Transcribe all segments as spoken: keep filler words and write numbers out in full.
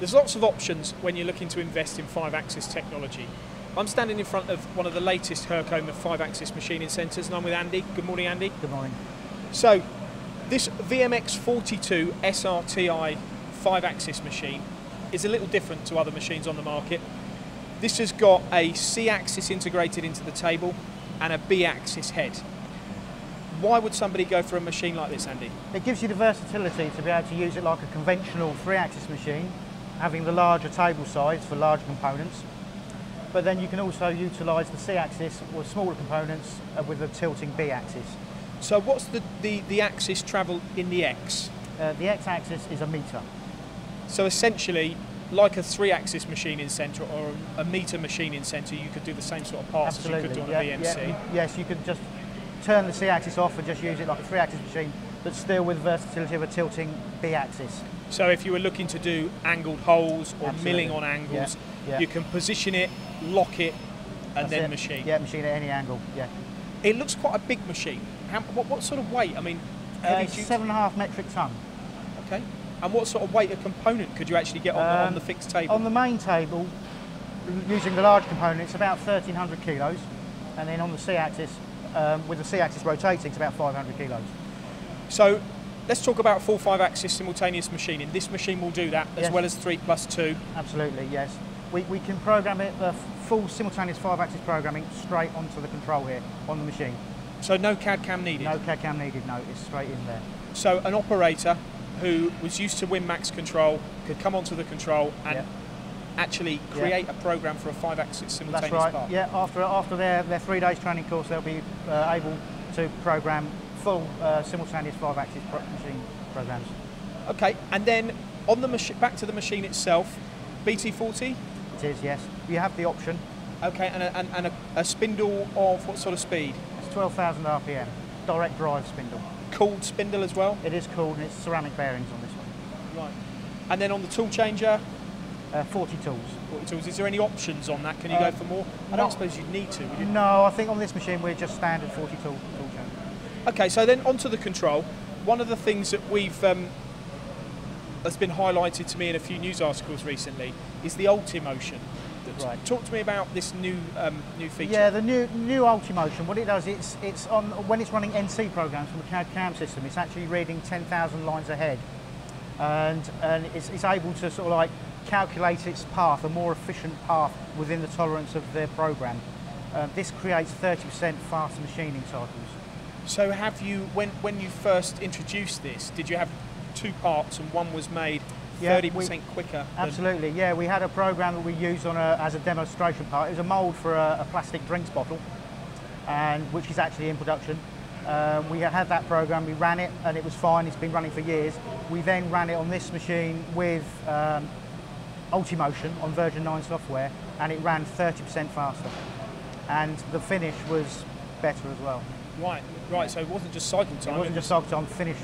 There's lots of options when you're looking to invest in five-axis technology. I'm standing in front of one of the latest Hurco five-axis machining centres, and I'm with Andy. Good morning, Andy. Good morning. So, this V M X forty-two S R T i five-axis machine is a little different to other machines on the market. This has got a C-axis integrated into the table and a B-axis head. Why would somebody go for a machine like this, Andy? It gives you the versatility to be able to use it like a conventional three-axis machine, having the larger table size for large components. But then you can also utilise the C-axis or smaller components with a tilting B-axis. So what's the, the, the axis travelled in the X? Uh, the X-axis is a metre. So essentially, like a three-axis machining centre or a metre machining centre, you could do the same sort of parts as you could do on yeah, a B M C. Yeah. Yes, you could just turn the C-axis off and just use it like a three-axis machine, but still with versatility of a tilting B-axis. So if you were looking to do angled holes or Absolutely. milling on angles, yeah. Yeah. you can position it, lock it, and That's then it. machine. Yeah, machine at any angle, yeah. It looks quite a big machine. How, what, what sort of weight? I mean, uh, it's seven and a half metric tonne. Okay. And what sort of weight of component could you actually get on, um, the, on the fixed table? On the main table, using the large component, it's about thirteen hundred kilos. And then on the C-axis, um, with the C-axis rotating, it's about five hundred kilos. So let's talk about full five-axis simultaneous machining. This machine will do that, as yes. well as three plus two. Absolutely, yes. We, we can program it, the full simultaneous five-axis programming, straight onto the control here, on the machine. So no C A D C A M needed? No C A D C A M needed, no, it's straight in there. So an operator who was used to WinMax control could come onto the control and yeah. actually create yeah. a program for a five-axis simultaneous part. That's right. Part. Yeah, after after their their three days training course, they'll be uh, able to program full uh, simultaneous five-axis pro machine programs. Okay, and then on the machine, back to the machine itself, B T forty. It is, yes. You have the option. Okay, and a, and, and a, a spindle of what sort of speed? It's twelve thousand R P M, direct drive spindle. Cooled spindle as well? It is cooled, and it's ceramic bearings on this one. Right. And then on the tool changer? Uh, forty tools. forty tools. Is there any options on that? Can you uh, go for more? I don't suppose you'd need to, would you? No, I think on this machine we're just standard forty tool, tool changer. Okay, so then onto the control. One of the things that we've, um, that's been highlighted to me in a few news articles recently is the UltiMotion. Right. Talk to me about this new um, new feature. Yeah, the new new UltiMotion. What it does, it's it's on when it's running N C programs from a C A D C A M system. It's actually reading ten thousand lines ahead, and and it's, it's able to sort of like calculate its path, a more efficient path within the tolerance of their program. Uh, this creates thirty percent faster machining cycles. So, have you when when you first introduced this, did you have two parts and one was made thirty percent yeah, quicker? Absolutely, yeah. We had a program that we used on a, as a demonstration part. It was a mould for a, a plastic drinks bottle, and which is actually in production. Um, we had that program, we ran it, and it was fine. It's been running for years. We then ran it on this machine with um, UltiMotion on version nine software, and it ran thirty percent faster. And the finish was better as well. Right, right. So it wasn't just cycle time. It wasn't just cycle time, finish.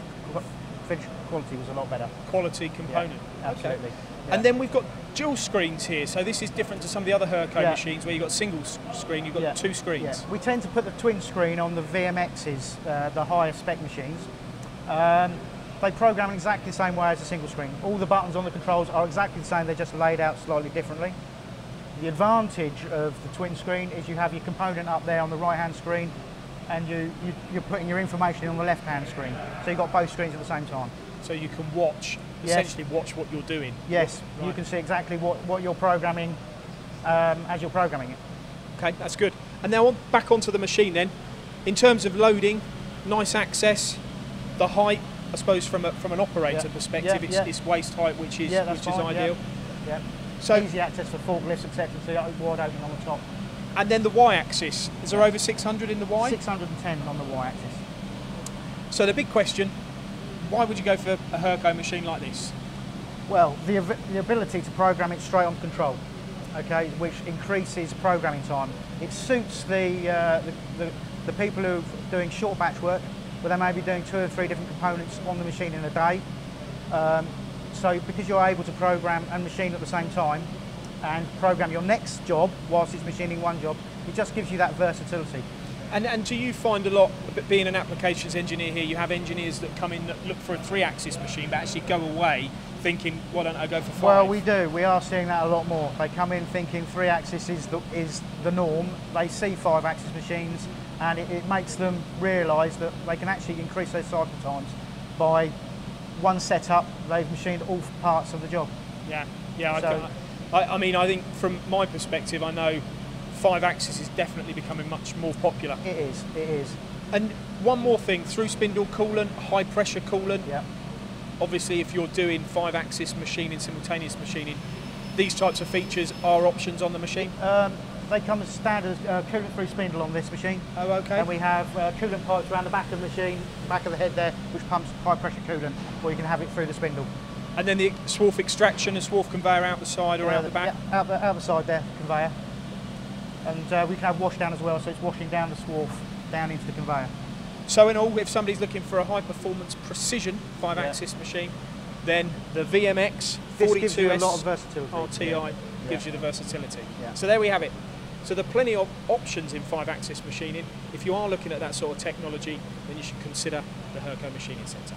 Finish quality was a lot better. Quality component. Yeah, absolutely. Okay. Yeah. And then we've got dual screens here, so this is different to some of the other Hurco yeah. machines where you've got single screen, you've got yeah. two screens. Yeah. We tend to put the twin screen on the V M Xs, uh, the higher spec machines. Um, they program in exactly the same way as a single screen. All the buttons on the controls are exactly the same, they're just laid out slightly differently. The advantage of the twin screen is you have your component up there on the right hand screen, and you, you, you're putting your information on the left-hand screen. So you've got both screens at the same time. So you can watch, yes. essentially watch what you're doing. Yes, right. You can see exactly what, what you're programming um, as you're programming it. Okay, that's good. And now on, back onto the machine then. In terms of loading, nice access, the height, I suppose from, a, from an operator yeah. perspective, yeah, it's, yeah. it's waist height, which is, yeah, which fine, is ideal. Yeah. Yeah. So easy access for forklifts, et cetera, so wide open on the top. And then the y-axis, is there over six hundred in the y? six hundred and ten on the y-axis. So the big question, why would you go for a Hurco machine like this? Well, the, the ability to program it straight on control, okay, which increases programming time. It suits the, uh, the, the, the people who are doing short batch work, where they may be doing two or three different components on the machine in a day. Um, so because you're able to program and machine at the same time, and program your next job whilst it's machining one job, it just gives you that versatility. And, and do you find a lot, being an applications engineer here, you have engineers that come in that look for a three-axis machine but actually go away thinking, why don't I go for five? Well, we do. We are seeing that a lot more. They come in thinking three axis is the, is the norm. They see five axis machines, and it, it makes them realise that they can actually increase those cycle times by one setup. They've machined all parts of the job. Yeah, yeah. So, I, I, I mean, I think from my perspective, I know five axis is definitely becoming much more popular. It is. It is. And one more thing, through spindle coolant, high pressure coolant. Yeah. Obviously, if you're doing five axis machining, simultaneous machining, these types of features are options on the machine. Um, They come as standard uh, coolant through spindle on this machine. Oh, okay. And we have uh, coolant pipes around the back of the machine, back of the head there, which pumps high pressure coolant, or you can have it through the spindle. And then the swarf extraction and swarf conveyor out the side or uh, out the back? Yeah, out the, out the side there, conveyor. And uh, we can have wash down as well, so it's washing down the swarf down into the conveyor. So in all, if somebody's looking for a high performance precision five axis yeah. machine, then the V M X forty-two S R T I yeah. gives yeah. you the versatility. Yeah. So there we have it. So there are plenty of options in five-axis machining. If you are looking at that sort of technology, then you should consider the Hurco Machining Centre.